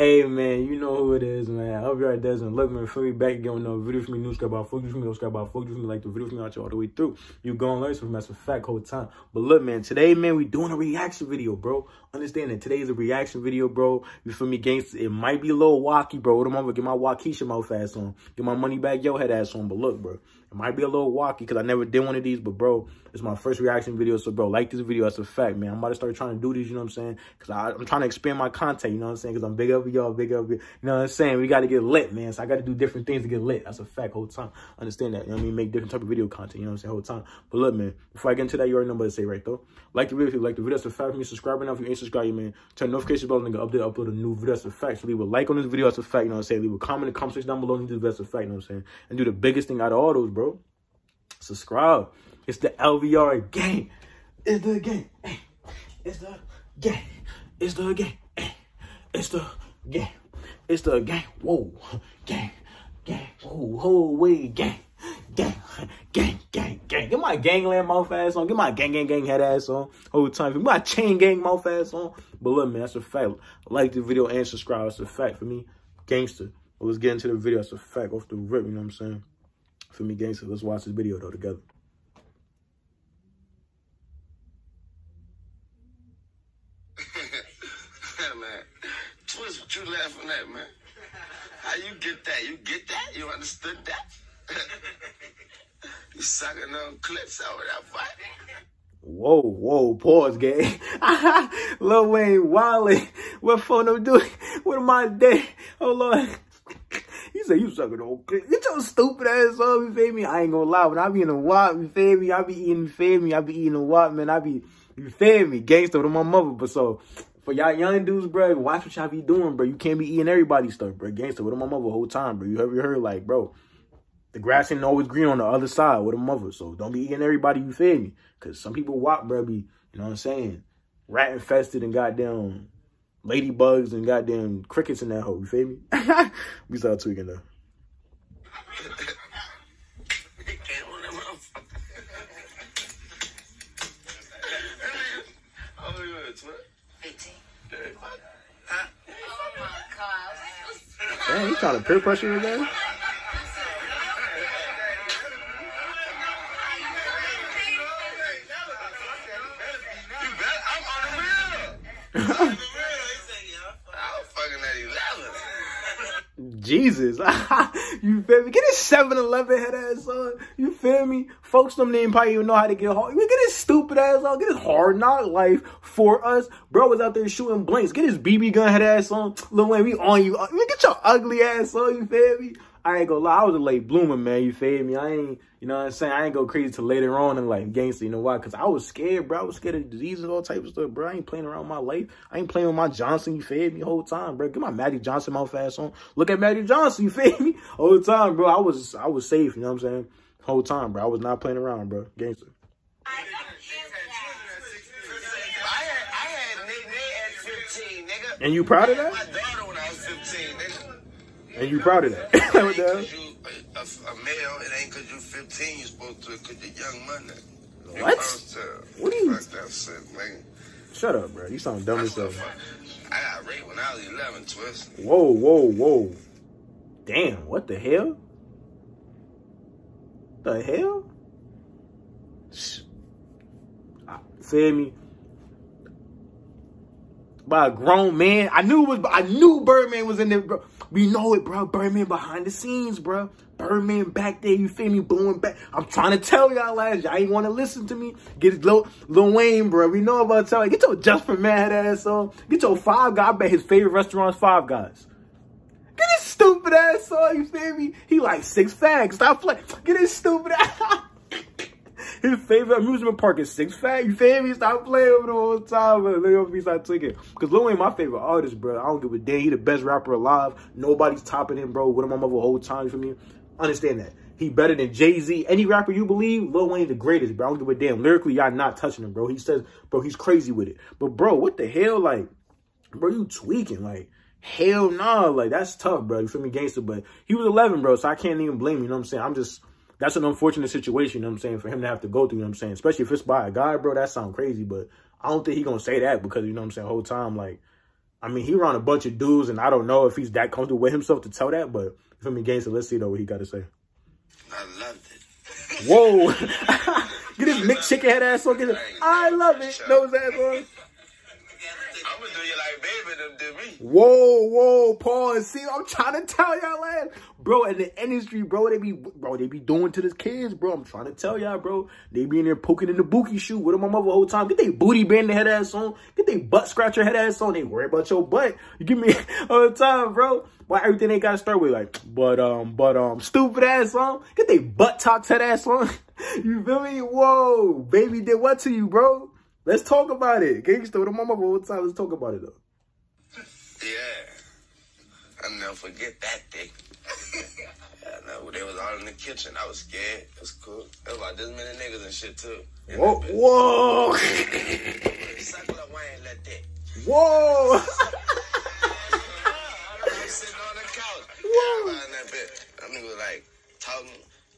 Hey man, you know who it is, man. LBRDEZ, and look, man, feel me back again with another video for me. New subscribe, fuck you for me, don't subscribe, fuck you for me, like the video for me out you all the way through. You gonna learn something, that's a fact, whole time. But look, man, today, man, we doing a reaction video, bro. Understand that today is a reaction video, bro. You feel me, gangsta? It might be a little wacky, bro. What am I gonna get my Waukesha mouth ass on? Get my money back, yo head ass on. But look, bro, it might be a little wacky because I never did one of these, but bro, it's my first reaction video, so bro, like this video, that's a fact, man. I'm about to start trying to do these, you know what I'm saying? Because I'm trying to expand my content, you know what I'm saying? Because I'm big up with y'all, big up with, you know what I'm saying? We got to get lit, man. So I got to do different things to get lit. That's a fact, whole time. Understand that, you know what I mean? Make different type of video content, you know what I'm saying, whole time. But look, man, before I get into that, you already know what to say, right, though? Like the video if you like the video, that's a fact for me. Subscribe right now if you ain't subscribed, man. Turn notifications bell, nigga, upload a new video, that's a fact. So leave a like on this video, that's a fact, you know what I'm saying? Leave a comment in the comment section down below, that's a fact, you know what I'm saying? And do the biggest thing out of all those, bro. Subscribe. It's the LBR gang. It's the gang. It's the gang. It's the gang. It's the gang. It's the gang. Whoa. Gang. Gang. Whoa. Whole way. Gang. Gang. Gang. Gang. Gang. Get my gangland mouth ass on. Get my gang gang gang head ass on. Whole time. Get my chain gang mouth ass on. But look, man, that's a fact. Like the video and subscribe. That's a fact for me. Gangster. Well, let's get into the video. That's a fact off the rip. You know what I'm saying? For me, gangster. Let's watch this video, though, together. Man, Twist, what you laughing at, man? How you get that? You get that? You understood that? You sucking on clips over that fight? Whoa, whoa, pause, gang. Lil Wayne Wally, what phone I'm doing? What am I doing? Hold on. He said, you sucking on clips. Get your stupid ass up, you feel me? I ain't gonna lie, when I be in the wop, you feel me? I be eating, you feel me? I be eating a wop, man. I be, you feel me? Gangster to my mother, but so... For y'all young dudes, bro, watch what y'all be doing, bro. You can't be eating everybody's stuff, bro. Gangster, what a mother whole time, bro. You ever heard, like, bro, the grass ain't always green on the other side with a mother. So don't be eating everybody, you feel me? Because some people walk, bro, be, you know what I'm saying, rat infested and goddamn ladybugs and goddamn crickets in that hole, you feel me? We start tweaking, though. Damn, he's trying to peer pressure you guys. Jesus, you feel me? Get his 7-Eleven head ass on. You feel me? Folks, them didn't probably even know how to get hard. Get his stupid ass on. Get his hard knock life for us. Bro was out there shooting blanks. Get his BB gun head ass on. Lil Wayne, we on you. Get your ugly ass on. You feel me? I ain't gonna lie. I was a late bloomer, man. You feel me? I ain't, you know what I'm saying? I ain't go crazy till later on in life, gangster. You know why? Because I was scared, bro. I was scared of diseases and all types of stuff, bro. I ain't playing around my life. I ain't playing with my Johnson, you feel me, whole time, bro. Get my Magic Johnson mouth ass on. Look at Magic Johnson, you feel me? Whole time, bro. I was safe, you know what I'm saying? Whole time, bro. I was not playing around, bro. Gangster. I had Nene at 15, nigga. And you proud of that? My daughter when I was 15, nigga. And you proud of that? What the hell? A male, it ain't because you 15, you're supposed to, because you're young money. What? What are you? Shut up, bro. You sound dumb as stuff. I got raped when I was 11, Twist. Whoa, whoa, whoa. Damn, what the hell? The hell? Feel me? By a grown man. I knew Birdman was in there, bro. We know it, bro. Birdman behind the scenes, bro. Birdman back there, you feel me? Blowing back. I'm trying to tell y'all last. Y'all ain't want to listen to me. Get Lil Wayne, bro. We know about telling. Get your Just for Mad ass on. Get your Five Guys. I bet his favorite restaurant's Five Guys. Get his stupid ass on, you feel me? He like Six Flags. Stop playing. Get his stupid ass. His favorite amusement park is Six Flags. You feel me? Stop playing with him all the time, man. Let him be stop tweaking. Because Lil Wayne my favorite artist, bro. I don't give a damn. He the best rapper alive. Nobody's topping him, bro. What am I over whole time for me? Understand that. He better than Jay-Z. Any rapper you believe, Lil Wayne the greatest, bro. I don't give a damn. Lyrically, y'all not touching him, bro. He says, bro, he's crazy with it. But, bro, what the hell? Like, bro, you tweaking, like. Hell nah. Like, that's tough, bro. You feel me, gangster? But he was 11, bro, so I can't even blame him. You know what I'm saying? I'm just... That's an unfortunate situation, you know what I'm saying, for him to have to go through, you know what I'm saying? Especially if it's by a guy, bro, that sound crazy, but I don't think he gonna say that because, you know what I'm saying, whole time, like, I mean, he around a bunch of dudes, and I don't know if he's that comfortable with himself to tell that, but if I'm against it, let's see, though, what he got to say. I loved it. Whoa. Get his McChicken head ass on. Get his, I love it. Know his ass on. I'm going to do you like baby them did me. Whoa, whoa, Paul. See, I'm trying to tell y'all, man. Bro, in the industry, bro, they be doing to the kids, bro. I'm trying to tell y'all, bro. They be in there poking in the bookie shoe with them my mother the whole time. Get they booty band the head ass on. Get they butt scratcher head ass on. They worry about your butt. You give me all the time, bro. Why everything they got to start with, like, stupid ass on. Get they butt talks head ass on. You feel me? Whoa, baby did what to you, bro? Let's talk about it. Gangsta with the mama all the time. Let's talk about it, though. Yeah. I'll never forget that day. I know. They was all in the kitchen. I was scared. It was cool. There was like this many niggas and shit, too. And whoa. Whoa. Whoa. Sitting on the couch. Whoa. Them niggas was like talking.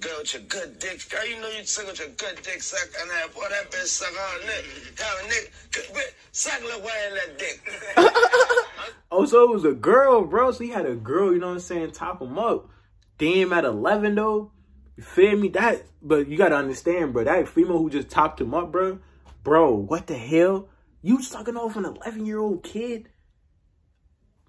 Girl with your good dick, girl, you know you suck with your good dick, suck, and that boy, that bitch suck on it. Got a nigga, suck a little way in that dick. Oh, so it was a girl, bro. So he had a girl, you know what I'm saying, top him up. Damn, at 11, though, you feel me? That, but you got to understand, bro, that female who just topped him up, bro, what the hell? You sucking off an 11-year-old kid?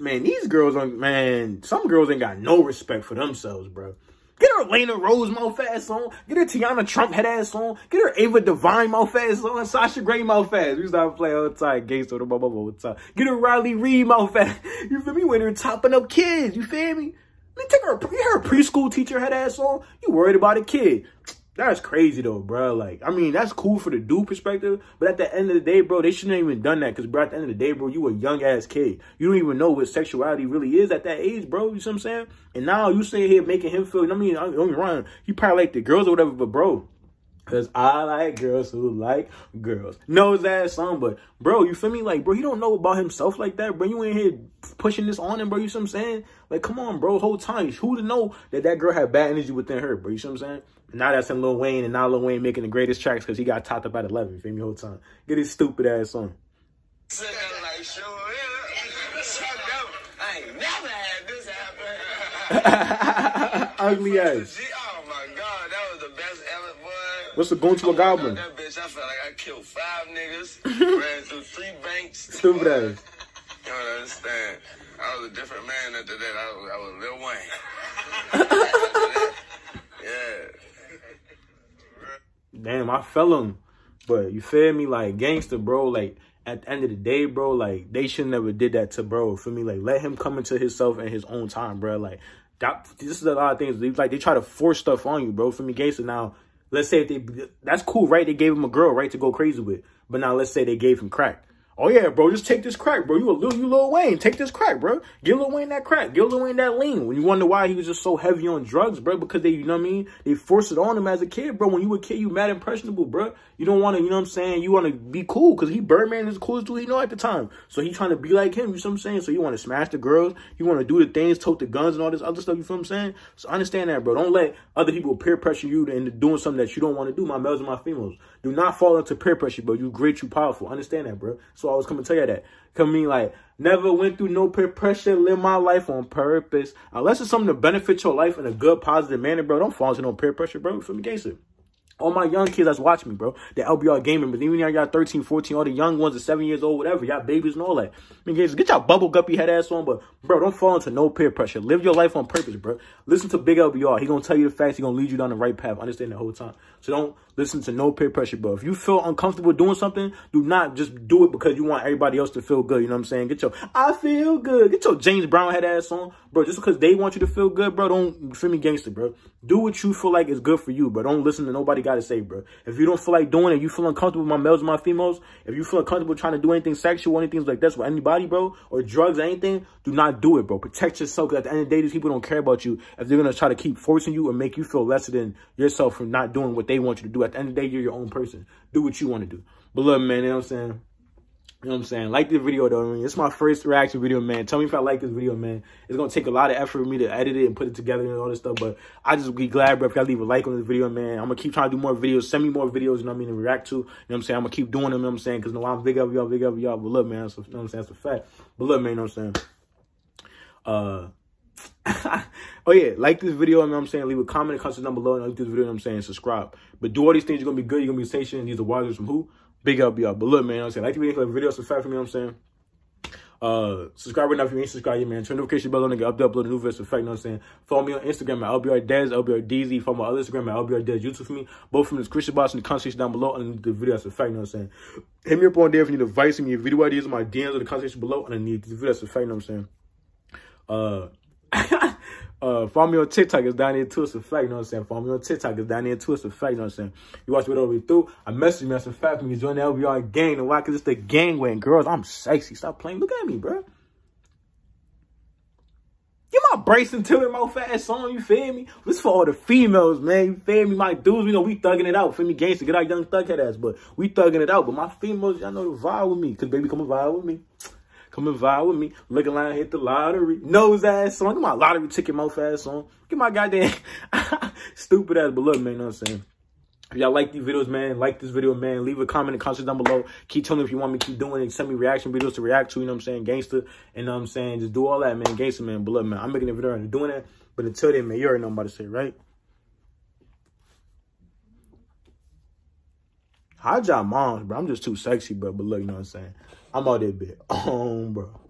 Man, these girls, man, some girls ain't got no respect for themselves, bro. Get her Elena Rose mouth ass on. Get her Tiana Trump head ass on. Get her Ava Divine mouth ass on. Sasha Gray mouth ass. We start playing all the time. Games with the blah, blah, blah, all the time. Get her Riley Reid mouth ass. You feel me? When they're topping up kids. You feel me? Then take her, her preschool teacher head ass on. You worried about a kid. That's crazy though, bro. Like, I mean, that's cool for the dude perspective. But at the end of the day, bro, they shouldn't have even done that. Because, bro, at the end of the day, bro, you a young ass kid. You don't even know what sexuality really is at that age, bro. You see what I'm saying? And now you sitting here making him feel, I mean, don't get wrong. He probably like the girls or whatever, but, bro, because I like girls who like girls. Knows that song, but, bro, you feel me? Like, bro, he don't know about himself like that, bro. You in here pushing this on him, bro. You see what I'm saying? Like, come on, bro, whole time. Who to know that that girl had bad energy within her, bro? You see what I'm saying? Now that's in Lil Wayne, and now Lil Wayne making the greatest tracks because he got topped up at 11. You feel me? Whole time. Get his stupid ass on. Ugly ass. Oh my God, that was the best ever, boy. What's the going to a goblin? That bitch, I felt like I killed 5 niggas, ran through 3 banks. Stupid ass. You don't understand. I was a different man after that. I was Lil Wayne. Yeah. Damn, I fell him. But you feel me? Like, gangster, bro. Like, at the end of the day, bro, like, they should never did that to bro. Feel me? Like, let him come into himself in his own time, bro. Like, that, this is a lot of things. Like, they try to force stuff on you, bro. Feel me? Gangster, now, let's say if they... That's cool, right? They gave him a girl, right, to go crazy with. But now, let's say they gave him crack. Oh, yeah, bro, just take this crack, bro. You Lil Wayne. Take this crack, bro. Give Lil Wayne that crack. Give Lil Wayne that lean. When you wonder why he was just so heavy on drugs, bro, because they, you know what I mean? They forced it on him as a kid, bro. When you a kid, you mad impressionable, bro. You don't want to, you know what I'm saying? You want to be cool because he Birdman is the coolest dude he know at the time. So he trying to be like him, you see what I'm saying? So you want to smash the girls. You want to do the things, tote the guns and all this other stuff, you feel what I'm saying? So understand that, bro. Don't let other people peer pressure you into doing something that you don't want to do, my males and my females. Do not fall into peer pressure, bro. You great, you powerful. Understand that, bro. So I was coming to tell you that. Come mean like, never went through no peer pressure, live my life on purpose. Unless it's something to benefit your life in a good, positive manner, bro. Don't fall into no peer pressure, bro. From gangster. All my young kids that's watching me, bro. The LBR gang members. Even y'all got 13, 14, all the young ones at 7 years old, whatever. Y'all babies and all that. I mean, get y'all bubble guppy head ass on, but, bro, don't fall into no peer pressure. Live your life on purpose, bro. Listen to Big LBR. He gonna tell you the facts. He gonna lead you down the right path. Understand the whole time. So don't listen to no peer pressure, bro. If you feel uncomfortable doing something, do not just do it because you want everybody else to feel good. You know what I'm saying? Get your I feel good. Get your James Brown head ass on, bro. Just because they want you to feel good, bro, don't feel me gangster, bro. Do what you feel like is good for you, bro. Don't listen to nobody got to say, bro. If you don't feel like doing it, you feel uncomfortable with my males and my females, if you feel uncomfortable trying to do anything sexual, anything like that's with anybody, bro, or drugs or anything, do not do it, bro. Protect yourself, because at the end of the day, these people don't care about you if they're going to try to keep forcing you or make you feel lesser than yourself for not doing what they want you to do. At the end of the day, you're your own person. Do what you want to do. But look, man, you know what I'm saying? You know what I'm saying? Like this video, though. I mean, it's my first reaction video, man. Tell me if I like this video, man. It's going to take a lot of effort for me to edit it and put it together and all this stuff. But I just be glad, bro, if y'all leave a like on this video, man. I'm going to keep trying to do more videos. Send me more videos, you know what I mean, to react to. You know what I'm saying? I'm going to keep doing them, you know what I'm saying? Because, you know, I'm big up y'all. But look, man, so, you know what I'm saying? That's a fact. But look, man, you know what I'm saying? Oh yeah, like this video, you know what I'm saying? Leave a comment and comment down below, and like this video, you know what I'm saying? Subscribe. But do all these things, you're going to be good. You're going to be stationed. These are wires from who? Big up, y'all. But look, man, you know what I'm saying? Like the video, subscribe for me, you know what I'm saying? Subscribe right now if you ain't subscribed yet, man. Turn the notification bell on and get upload a new video, you know what I'm saying? Follow me on Instagram at LBRDEZ, LBRDEZ. Follow my other Instagram at LBRDEZ. YouTube for me. Both from the description box and the comment section down below and the video, that's a fact, you know what I'm saying? Hit me up on there if you need advice, and your video ideas, my DMs in the comment section below, and I need the video, that's a fact, you know what I'm saying? Follow me on TikTok, it's down there too, it's a fact, you know what I'm saying? Follow me on TikTok, it's down there too, it's a fact, you know what I'm saying? You watch me all the way through, I message me, that's a fact for me, join the LBR gang, and why? Because it's the gang way, and girls, I'm sexy, stop playing, look at me, bro. Get my Brayson Tilly mouth ass on, you feel me? This for all the females, man, you feel me? My dudes, you know, we thugging it out, feel me? Gangsta, get our young thug head ass, but we thugging it out, but my females, y'all know the vibe with me, because baby, come and vibe with me. Come and vibe with me. Look line, hit the lottery. Nose ass song. Get my lottery ticket mouth ass song. Get my goddamn stupid ass. But look, man, you know what I'm saying? If y'all like these videos, man, like this video, man. Leave a comment and comment down below. Keep telling me if you want me to keep doing it. Send me reaction videos to react to, you know what I'm saying? Gangster. And you know what I'm saying? Just do all that, man. Gangster, man. But look, man, I'm making a video and doing that. But until then, man, you already know what I'm about to say, right? Hide y'all moms, bro. I'm just too sexy, bro. But look, you know what I'm saying? I'm out there, bit. Bro.